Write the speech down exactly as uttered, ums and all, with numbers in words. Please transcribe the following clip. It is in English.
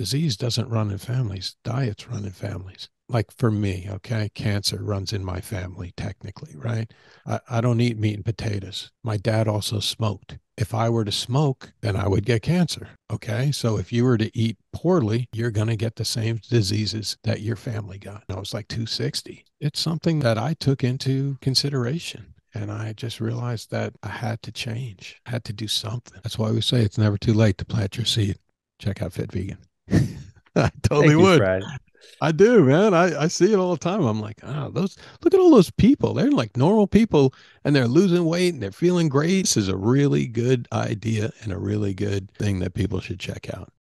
disease doesn't run in families. Diets run in families. Like for me, okay, cancer runs in my family technically, right? I, I don't eat meat and potatoes. My dad also smoked. If I were to smoke, then I would get cancer, okay? So if you were to eat poorly, you're going to get the same diseases that your family got. And I was like two sixty. It's something that I took into consideration. And I just realized that I had to change, I had to do something. That's why we say it's never too late to plant your seed. Check out Fit Vegan. I totally Thank would. You, Brad. I do, man. I, I see it all the time. I'm like, oh, those, look at all those people. They're like normal people and they're losing weight and they're feeling great. This is a really good idea and a really good thing that people should check out.